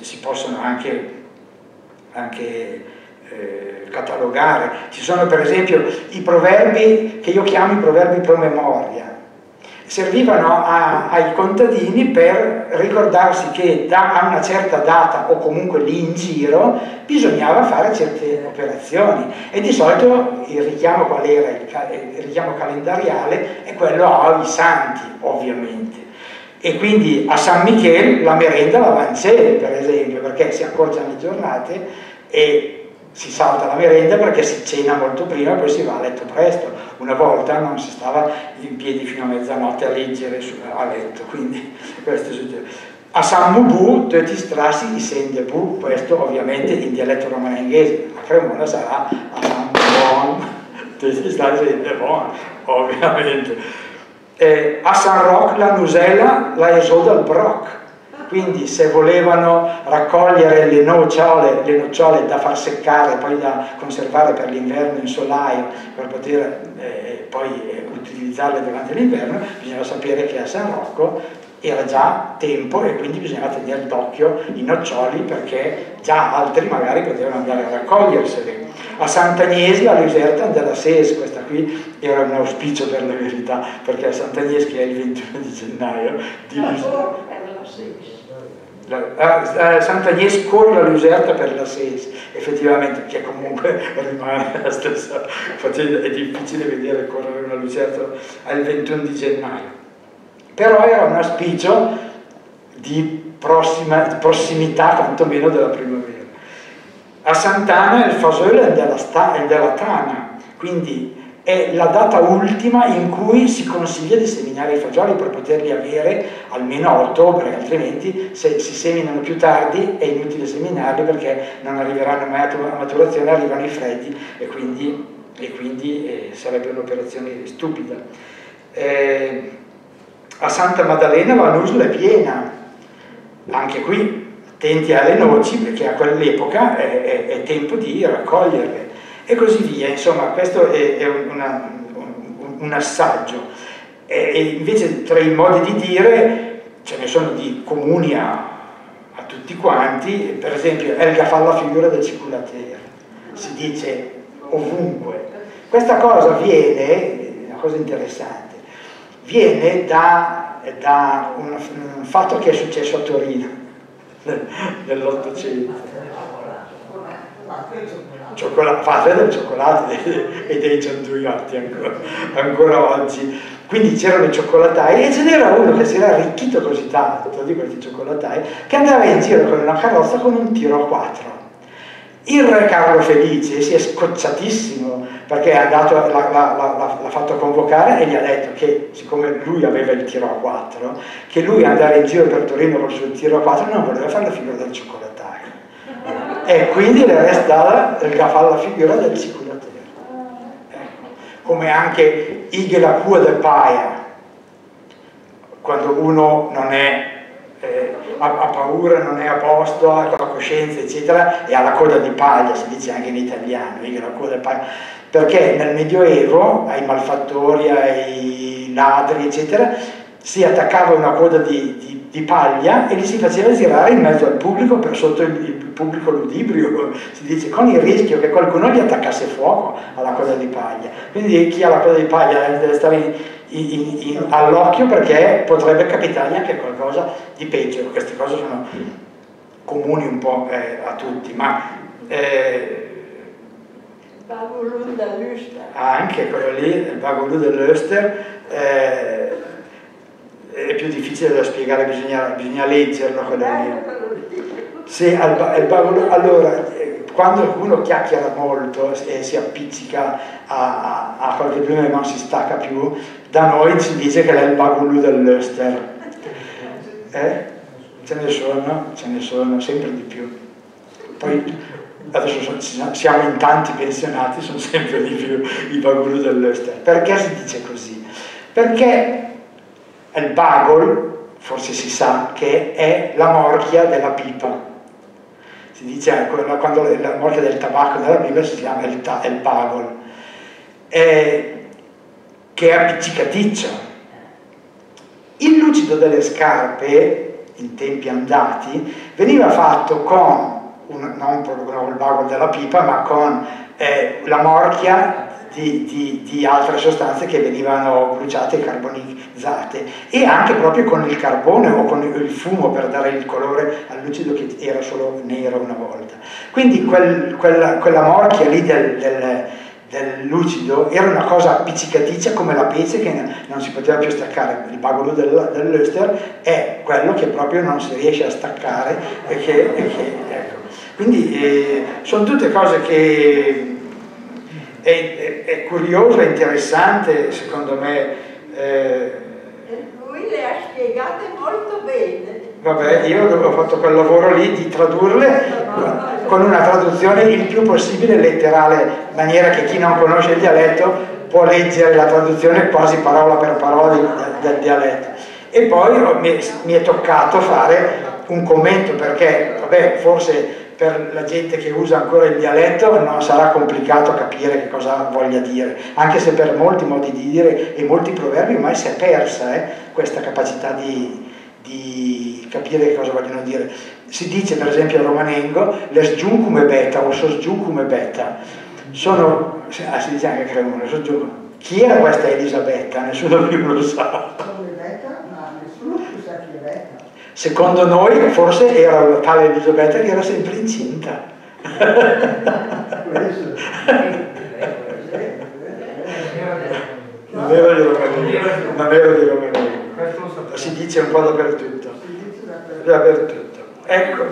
si possono anche catalogare. Ci sono per esempio i proverbi che io chiamo i proverbi promemoria, servivano ai contadini per ricordarsi che a una certa data o comunque lì in giro bisognava fare certe operazioni e di solito il richiamo qual era? Il richiamo calendariale è quello ai santi, ovviamente, e quindi a San Michele la merenda la Vancele, per esempio, perché si accorciano le giornate e si salta la merenda perché si cena molto prima e poi si va a letto presto. Una volta non si stava in piedi fino a mezzanotte a leggere a letto, quindi questo succede. A San Mubu, te ti strassi di Sendebu, questo ovviamente in dialetto romanenghese, a Cremona sarà a San Bon, te ti strassi di Sendebon, ovviamente. A San Roc la nusella la esoda al broc. Quindi se volevano raccogliere le nocciole da far seccare e poi da conservare per l'inverno in solaio per poter poi utilizzarle durante l'inverno, bisognava sapere che a San Rocco era già tempo e quindi bisognava tenere d'occhio i noccioli perché già altri magari potevano andare a raccoglierseli. A Sant'Agnesi la lucerta della SES, questa qui era un auspicio per la verità, perché a Sant'Agnesi che è il 21 di gennaio di Sant'Agnese con la lucerta per la SES, effettivamente, che comunque rimane la stessa, è difficile vedere correre una lucerta al 21 di gennaio, però era un auspicio di prossimità quantomeno della primavera. A Sant'Ana il fasolle è della tana, quindi è la data ultima in cui si consiglia di seminare i fagioli per poterli avere almeno a ottobre, altrimenti se si seminano più tardi è inutile seminarli perché non arriveranno mai a maturazione, arrivano i freddi e quindi sarebbe un'operazione stupida. A Santa Maddalena la nusola è piena, anche qui attenti alle noci perché a quell'epoca è tempo di raccoglierle. E così via, insomma, questo è un assaggio. E invece tra i modi di dire ce ne sono di comuni a tutti quanti, per esempio Elga fa la figura del ciculatero, si dice ovunque. Questa cosa viene, una cosa interessante, viene da un fatto che è successo a Torino nell'Ottocento. Padre del cioccolato e dei gianduiotti ancora oggi. Quindi c'erano i cioccolatai e ce n'era uno che si era arricchito così tanto di questi cioccolatai che andava in giro con una carrozza con un tiro a quattro. Il re Carlo Felice si è scocciatissimo perché l'ha fatto convocare e gli ha detto che, siccome lui aveva il tiro a quattro, che lui andare in giro per Torino con il suo tiro a quattro non voleva fare la figura del cioccolatai. E quindi le resta il gafalla figura del ciculatero, come anche Ighe la cua del paia, quando uno non è ha paura, non è a posto, ha la coscienza eccetera e ha la coda di paglia, si dice anche in italiano, Ighe la cua del paia, perché nel Medioevo ai malfattori, ai ladri eccetera si attaccava una coda di di paglia e li si faceva girare in mezzo al pubblico per sotto il pubblico ludibrio, si dice, con il rischio che qualcuno gli attaccasse fuoco alla cosa di paglia. Quindi chi ha la cosa di paglia deve stare all'occhio, perché potrebbe capitargli anche qualcosa di peggio. Queste cose sono comuni un po' a tutti, ma il Vagolù dell'Öster, anche quello lì, il Vagolù dell'Öster, è più difficile da spiegare, bisogna leggerlo quello lì. Sì, allora, quando uno chiacchiera molto e si appiccica a qualche problema e non si stacca più, da noi si dice che è il Vagolù dell'Öster. Ce ne sono sempre di più. Poi, adesso siamo in tanti pensionati, sono sempre di più i bagul dell'Öster. Perché si dice così? Perché il bagol, forse si sa, che è la morchia della pipa. Si dice, quando la morchia del tabacco della pipa si chiama il bagol, che è appiccicaticcio. Il lucido delle scarpe, in tempi andati, veniva fatto con non con il bagol della pipa, ma con la morchia di altre sostanze che venivano bruciate e carbonizzate, e anche proprio con il carbone o con il fumo per dare il colore al lucido, che era solo nero una volta. Quindi quella morchia lì del lucido era una cosa appiccicaticcia come la pece, che non si poteva più staccare. Il bagolù dell'Öster è quello che proprio non si riesce a staccare, ecco. Quindi sono tutte cose che è curioso e interessante, secondo me. Lui le ha spiegate molto bene. Vabbè, io ho fatto quel lavoro lì di tradurle con una traduzione il più possibile letterale, in maniera che chi non conosce il dialetto può leggere la traduzione quasi parola per parola del dialetto. E poi mi è toccato fare un commento, perché vabbè, forse per la gente che usa ancora il dialetto non sarà complicato capire che cosa voglia dire, anche se per molti modi di dire e molti proverbi ormai si è persa questa capacità di capire che cosa vogliono dire. Si dice per esempio al romanengo les giuncume beta o sos giuncume beta, sono, si dice anche a Cremona, sos giuncume. Chi era questa Elisabetta? Nessuno più lo sa. Secondo noi forse era la tale Elisabetta che era sempre incinta. Non ero di Romanengo. Si dice un po' dappertutto. Ecco,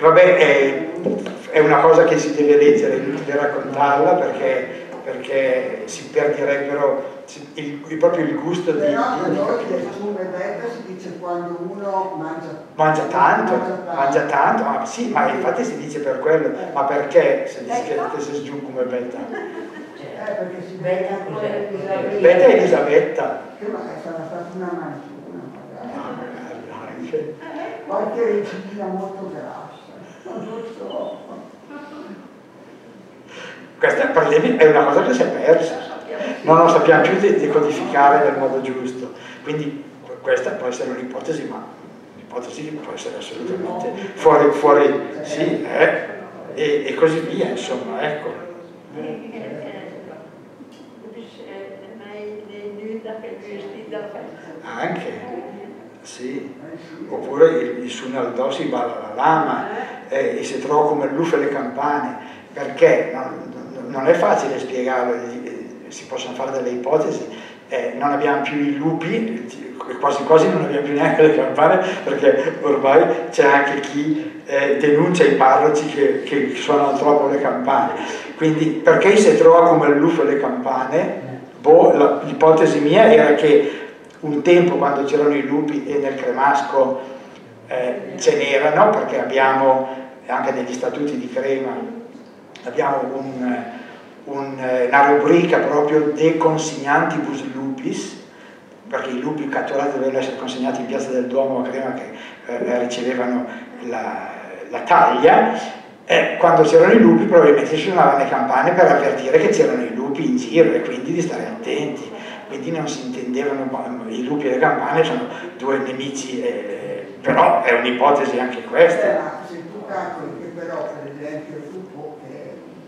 vabbè, è una cosa che si deve leggere, è inutile raccontarla perché si perderebbero proprio il gusto di... Però da noi del giume betta si dice quando uno mangia tanto. Ah, sì, ma infatti si dice per quello, ma perché si dice che si giungume betta? Perché si betta con Elisabetta. Betta è Elisabetta. Che ma sarà stata una mangiuna, magari. Qualche regina molto grassa, non so. Questa è una cosa che si è persa. Non sappiamo più decodificare nel modo giusto, quindi questa può essere un'ipotesi, ma l'ipotesi può essere assolutamente fuori sì, e così via, insomma, ecco. Anche, sì, oppure il sunaldò si balla la lama e si trova come l'uffe le campane, perché non è facile spiegarlo. Si possono fare delle ipotesi, non abbiamo più i lupi, quasi quasi non abbiamo più neanche le campane, perché ormai c'è anche chi denuncia i parroci che suonano troppo le campane. Quindi perché si trova come il lupo le campane? Boh, l'ipotesi mia era che un tempo, quando c'erano i lupi e nel cremasco ce n'erano, perché abbiamo anche negli statuti di Crema, abbiamo una rubrica proprio dei consignantibus lupis, perché i lupi catturati dovevano essere consegnati in piazza del Duomo a Crema, che ricevevano la taglia, e quando c'erano i lupi probabilmente suonavano le campane per avvertire che c'erano i lupi in giro e quindi di stare attenti. quindi non si intendevano, i lupi e le campane sono due nemici, però è un'ipotesi anche questa. Se tu calcoli che però per esempio Stumpo,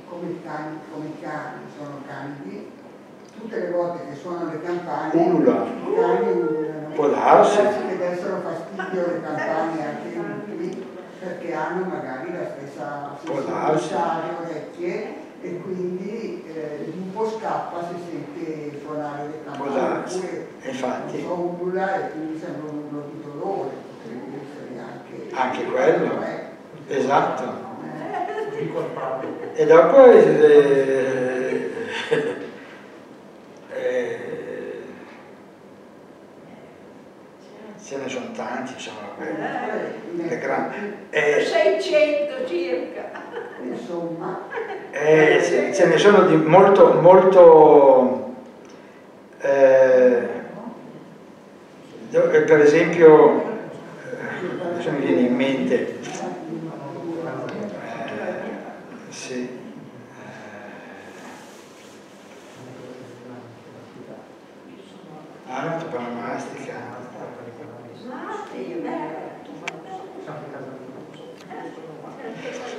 come i cani sono canidi, tutte le volte che suonano le campane i cani urlano, può darsi che dessero fastidio le campane anche i lupi, perché hanno magari la stessa sensibilità alle orecchie, e quindi un po' scappa se sente suonare le campane oppure infatti urla e quindi sembra un dolore, potrebbe essere anche quello, esatto. E dopo ce ne sono tanti, insomma, le grandi 600 circa, insomma, ce ne sono di molto per esempio adesso mi viene in mente sì. Arto per la mastica.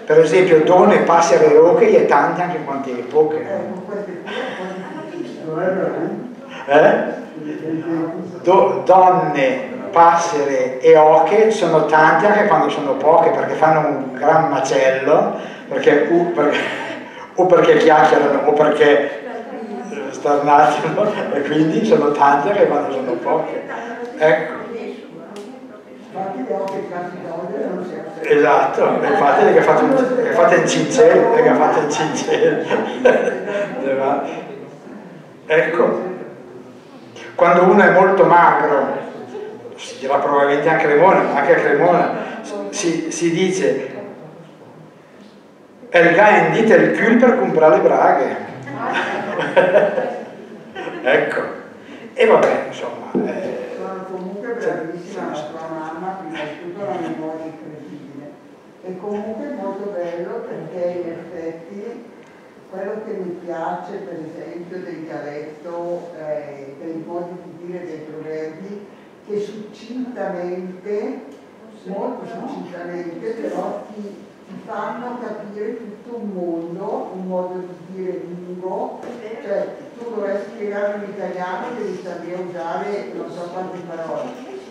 Per esempio Done, Passere, Roche e tanti anche in quante epoche. Donne, Passere e Oche sono tanti anche quando sono poche, perché fanno un gran macello, perché chiacchierano o perché starnacciano, e quindi sono tanti anche quando sono poche. Ecco. Esatto, infatti le che fate in cincello, le che fate in cincello. Ecco, quando uno è molto magro, si dirà probabilmente anche a Cremona, si dice Elga indite il cul per comprare le braghe. Ecco, e vabbè, insomma. E comunque è molto bello, perché in effetti quello che mi piace per esempio del dialetto, dei modi di dire, dei proverbi, che succintamente, molto succintamente però ti fanno capire tutto un mondo, un modo di dire lungo, cioè tu dovresti spiegare in italiano, devi sapere usare non so quante parole,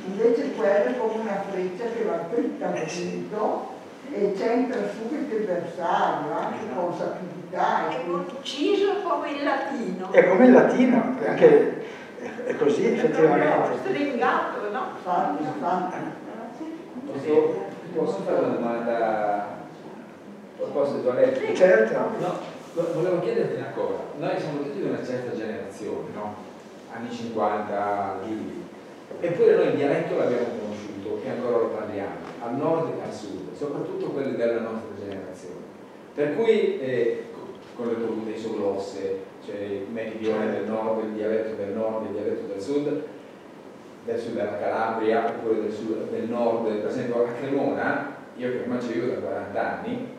invece quello è come una freccia che va dritta al punto e c'entra subito il bersaglio, anche con sapidità. È conciso come il latino. È come il latino, anche è così effettivamente. Stringato, no? Posso fare una domanda? Posso leggere? Certo. No, volevo chiederti una cosa. Noi siamo tutti di una certa generazione, no? Anni 50, lì. Eppure noi il dialetto l'abbiamo conosciuto e ancora lo parliamo, al nord e al sud, soprattutto quelli della nostra generazione. Per cui con le comune isoglosse, cioè il meridione del nord, il dialetto del nord, il dialetto del sud della Calabria, oppure del nord, per esempio a Cremona, io che ormai ci vivo da 40 anni,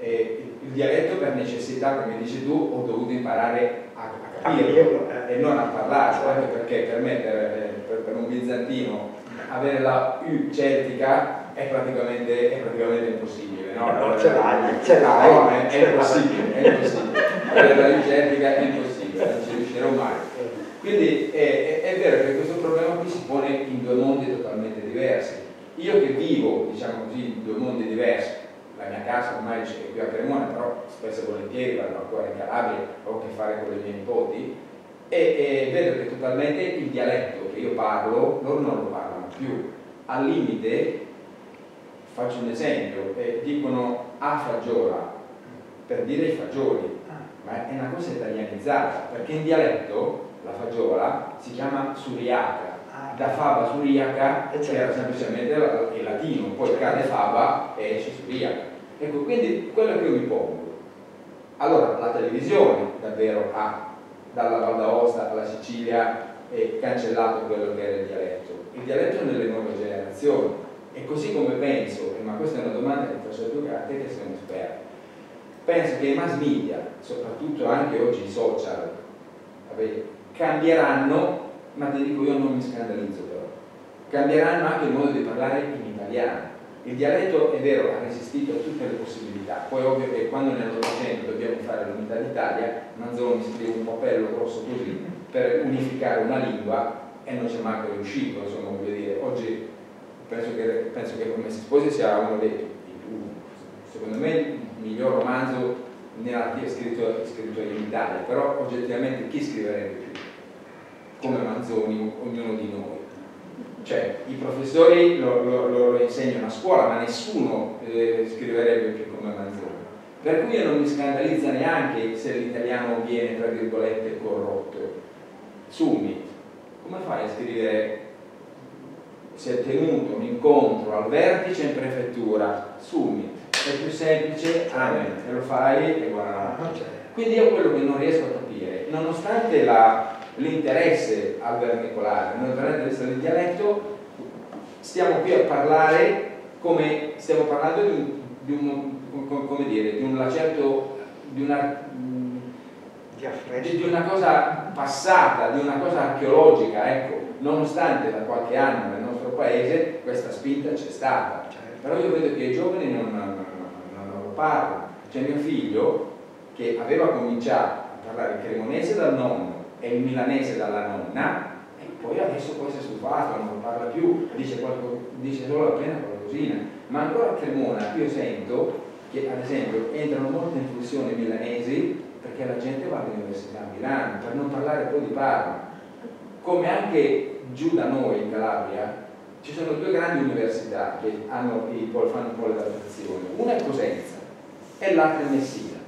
il dialetto per necessità, come dici tu, ho dovuto imparare a capirlo e non a parlarlo, anche perché per me, per un bizantino, avere la U celtica è praticamente impossibile, no? No, ce l'hai. No, è impossibile. Avere la U celtica è impossibile, non ci riuscirò mai. Quindi è vero che questo problema qui si pone in due mondi totalmente diversi. Io che vivo, diciamo così, in due mondi diversi, la mia casa ormai è qui a Cremona, però spesso e volentieri vado ancora in Calabria, ho a che fare con i miei nipoti, e vedo che totalmente il dialetto che io parlo, loro non lo parlano più. Al limite, faccio un esempio, dicono a faggiola per dire i fagioli, ma è una cosa italianizzata, perché in dialetto la faggiola si chiama suriaca, da fava suriaca c'era semplicemente il latino, poi cade fava e esce suriaca. Ecco, quindi quello che io mi pongo. Allora, la televisione davvero ha dalla Val d'Aosta alla Sicilia e cancellato quello che era il dialetto. Il dialetto nelle nuove generazioni, e così come penso, ma questa è una domanda che faccio più a te che sei un esperto, penso che i mass media, soprattutto anche oggi i social, cambieranno, ma ti dico, io non mi scandalizzo però, cambieranno anche il modo di parlare in italiano. Il dialetto, è vero, ha resistito a tutte le possibilità, poi ovvio che quando nell'800 dobbiamo fare l'unità d'Italia, Manzoni scrive un papello grosso così per unificare una lingua e non c'è manco riuscito, insomma, voglio dire, oggi penso che Come si sposi sia uno dei, secondo me, il miglior romanzo scritto in Italia, però oggettivamente chi scriverebbe più? Come Manzoni, ognuno di noi. Cioè, i professori lo insegnano a scuola, ma nessuno scriverebbe più come Manzoni. Per cui io non mi scandalizza neanche se l'italiano viene, tra virgolette, corrotto. Summi, come fai a scrivere? Si è tenuto un incontro al vertice in prefettura, summit, è più semplice, amen, e lo fai e guarda. Quindi io quello che non riesco a capire, nonostante l'interesse al vermicolare, nonostante il dialetto, stiamo qui a parlare come stiamo parlando di un lacerto, di una cosa passata, di una cosa archeologica, ecco, nonostante da qualche anno paese questa spinta c'è stata, però io vedo che i giovani non lo parlano. C'è mio figlio che aveva cominciato a parlare il cremonese dal nonno e il milanese dalla nonna, e poi adesso poi si è stufato, non lo parla più, dice solo appena qualcosina, ma ancora a Cremona io sento che ad esempio entrano molte in funzione milanesi perché la gente va all'università a Milano, per non parlare poi di Parma, come anche giù da noi in Calabria. Ci sono due grandi università che fanno un po' l'adattazione, una è Cosenza e l'altra è Messina.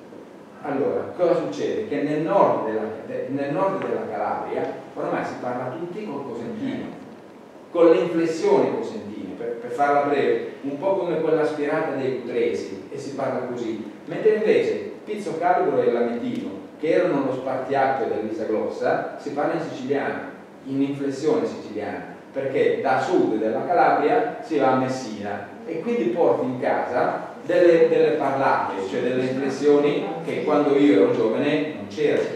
Allora, cosa succede? Che nel nord della Calabria ormai si parla tutti col cosentino, con le inflessioni cosentine, per farla breve, un po' come quella aspirata dei putresi, e si parla così, mentre invece Pizzo Calabro e Lamentino, che erano lo spartiacque dell'Isaglossa, si parla in siciliano, in inflessione siciliana, perché da sud della Calabria si va a Messina e quindi porti in casa delle parlate, cioè delle espressioni che quando io ero giovane non c'erano.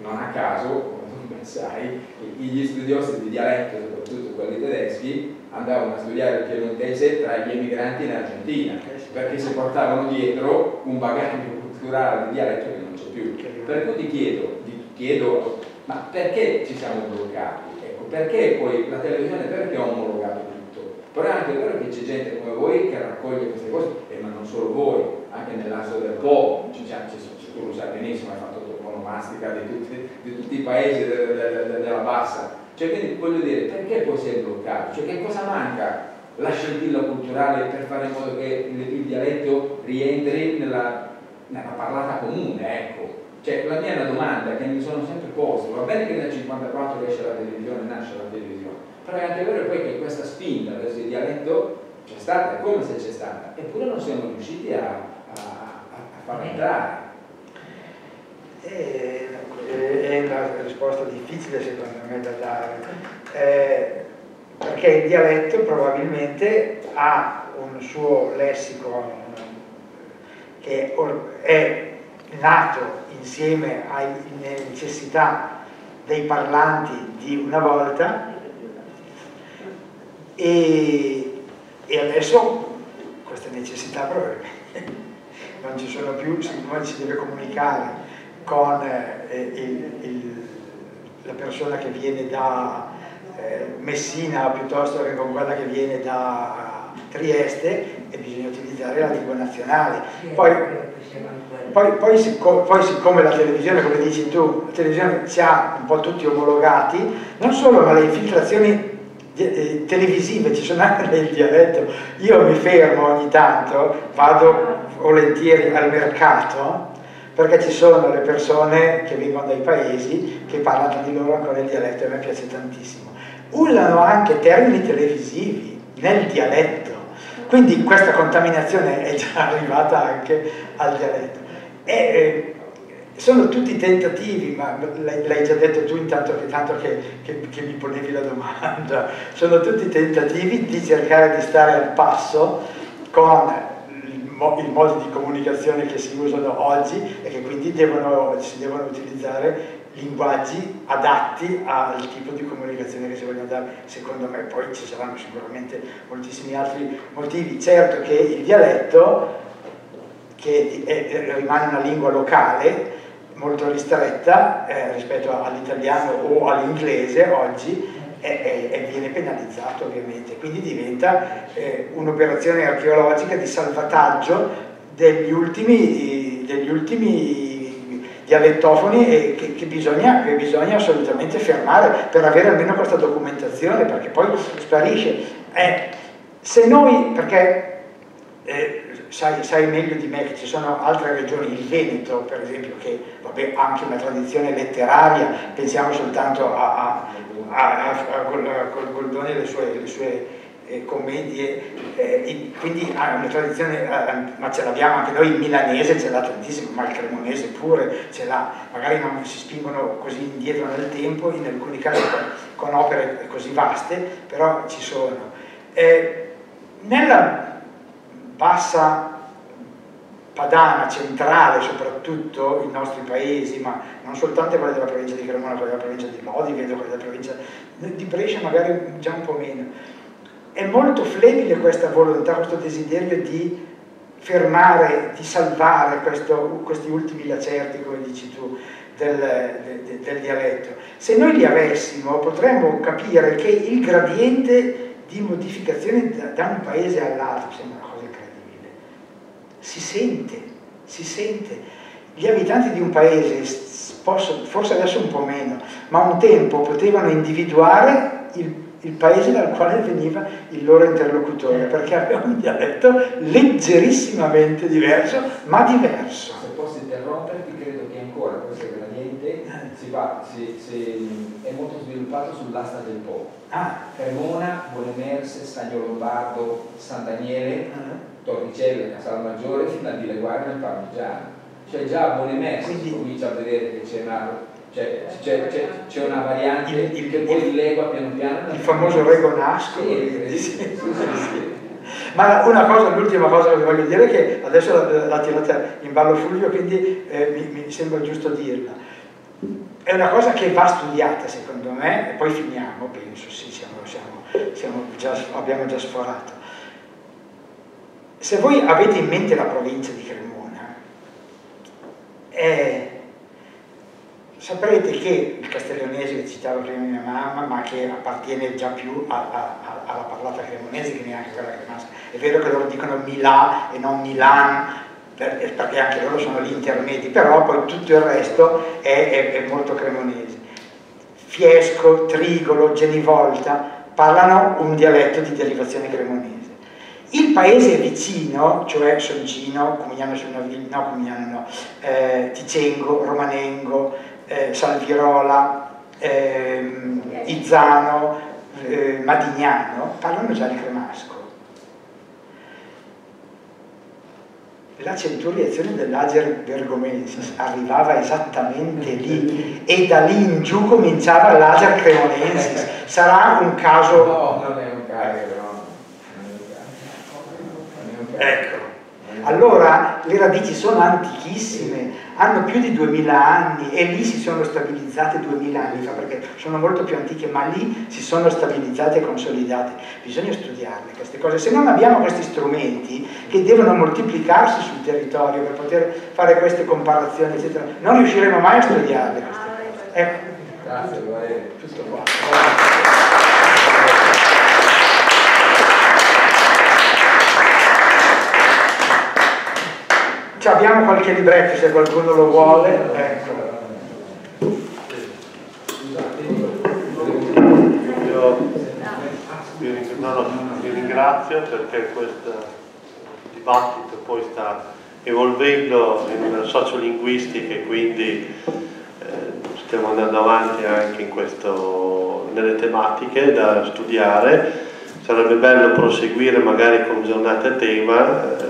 Non a caso, come ben sai, gli studiosi di dialetto, soprattutto quelli tedeschi, andavano a studiare il piemontese tra gli emigranti in Argentina, perché si portavano dietro un bagaglio culturale di dialetto che non c'è più. Per cui ti chiedo, ma perché ci siamo bloccati? Perché poi la televisione è perché ha omologato tutto, però è anche vero che c'è gente come voi che raccoglie queste cose, ma non solo voi, anche nell'asso del popolo, tu lo sai benissimo, hai fatto toponomastica di tutti i paesi della bassa, cioè quindi voglio dire, perché poi si è bloccato? Cioè che cosa manca? La scintilla culturale per fare in modo che il dialetto rientri nella parlata comune, ecco. Cioè, la mia è una domanda che mi sono sempre posto, va bene che nel 1954 nasce la televisione, però è anche vero poi che questa spinta verso il dialetto c'è stata, è come se c'è stata, eppure non siamo riusciti a farla entrare. È una risposta difficile secondo me da dare, perché il dialetto probabilmente ha un suo lessico che è nato insieme alle necessità dei parlanti di una volta, e adesso queste necessità probabilmente non ci sono più, siccome si deve comunicare con la persona che viene da Messina piuttosto che con quella che viene da Trieste, e bisogna utilizzare la lingua nazionale. Poi siccome la televisione, come dici tu, la televisione ci ha un po' tutti omologati, non solo, ma le infiltrazioni televisive ci sono anche nel dialetto. Io mi fermo ogni tanto, vado volentieri al mercato, perché ci sono le persone che vengono dai paesi che parlano di loro ancora il dialetto, e a me piace tantissimo. Usano anche termini televisivi nel dialetto, quindi questa contaminazione è già arrivata anche al dialetto. Sono tutti tentativi, ma l'hai già detto tu intanto che mi ponevi la domanda, sono tutti tentativi di cercare di stare al passo con i modi di comunicazione che si usano oggi e che quindi si devono utilizzare linguaggi adatti al tipo di comunicazione che si vogliono dare, secondo me. Poi ci saranno sicuramente moltissimi altri motivi. Certo che il dialetto, che rimane una lingua locale molto ristretta rispetto all'italiano o all'inglese oggi, e viene penalizzato ovviamente, quindi diventa un'operazione archeologica di salvataggio degli ultimi dialettofoni, e che bisogna assolutamente fermare per avere almeno questa documentazione, perché poi sparisce. Se noi, perché sai meglio di me che ci sono altre regioni, il Veneto per esempio, che vabbè, ha anche una tradizione letteraria, pensiamo soltanto a Goldoni e le sue commedie, quindi ha una tradizione, ma ce l'abbiamo anche noi, il milanese ce l'ha tantissimo, ma il cremonese pure ce l'ha, magari non si spingono così indietro nel tempo, in alcuni casi con opere così vaste, però ci sono. Nella bassa Padana centrale, soprattutto i nostri paesi, ma non soltanto quelli della provincia di Cremona, quelli della provincia di Lodi, quelli della provincia di Brescia, magari già un po' meno. È molto flebile questa volontà, questo desiderio di fermare, di salvare questi ultimi lacerti, come dici tu, del dialetto. Se noi li avessimo, potremmo capire che il gradiente di modificazione da un paese all'altro, sembra una cosa incredibile, si sente. Gli abitanti di un paese, forse adesso un po' meno, ma un tempo potevano individuare il paese dal quale veniva il loro interlocutore, perché aveva un dialetto leggerissimamente diverso, ma diverso. Se posso interromperti, credo che ancora questo gradiente è molto sviluppato sull'asta del Po. Cremona, Bonemerse, Stagno Lombardo, San Daniele, Torricelle, Casalmaggiore, fino a Dileguardia e il Parmigiano. Cioè già a Bonemerse si comincia a vedere che c'è una... c'è una variante che poi dilegua piano piano, il famoso regonasco. Sì. Ma l'ultima cosa che voglio dire, che adesso l'ha tirata in ballo Fulvio, quindi mi sembra giusto dirla, è una cosa che va studiata secondo me, e poi finiamo, penso, sì, abbiamo già sforato. Se voi avete in mente la provincia di Cremona, saprete che il castelleonese che citava prima mia mamma, ma che appartiene già più alla parlata cremonese che neanche quella cremasca. È vero che loro dicono Milà e non Milan, perché anche loro sono gli intermedi, però poi tutto il resto è molto cremonese. Fiesco, Trigolo, Genivolta parlano un dialetto di derivazione cremonese. Il paese vicino, cioè Soncino, Ticengo, Romanengo, Salvirola, Izzano, Madignano, parlano già di cremasco. La centuriazione dell'Ager bergomensis arrivava esattamente lì, e da lì in giù cominciava l'Ager cremonensis. Sarà un caso... No, non è un caso. Ecco, allora le radici sono antichissime, hanno più di 2000 anni e lì si sono stabilizzate 2000 anni fa, perché sono molto più antiche, ma lì si sono stabilizzate e consolidate. Bisogna studiarle queste cose, se non abbiamo questi strumenti che devono moltiplicarsi sul territorio per poter fare queste comparazioni, eccetera, non riusciremo mai a studiarle queste cose. Ecco. Grazie, Valerio. Tutto qua. Abbiamo qualche libretto, se qualcuno lo vuole, ecco. Vi ringrazio, perché questo dibattito poi sta evolvendo in sociolinguistica, e quindi stiamo andando avanti anche in questo, nelle tematiche da studiare. Sarebbe bello proseguire magari con giornate a tema.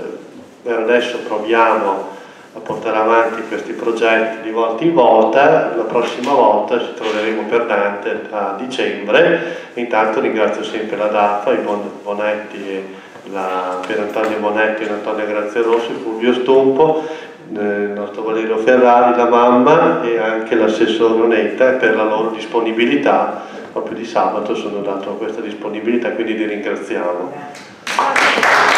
Per adesso proviamo a portare avanti questi progetti di volta in volta. La prossima volta ci troveremo per Dante a dicembre. Intanto ringrazio sempre la DAFA, i Bonetti, Pierantonio Bonetti e Antonia Grazia Rossi, Fulvio Stumpo, il nostro Valerio Ferrari, la mamma e anche l'assessore Oneta per la loro disponibilità. Proprio di sabato sono dato questa disponibilità, quindi li ringraziamo.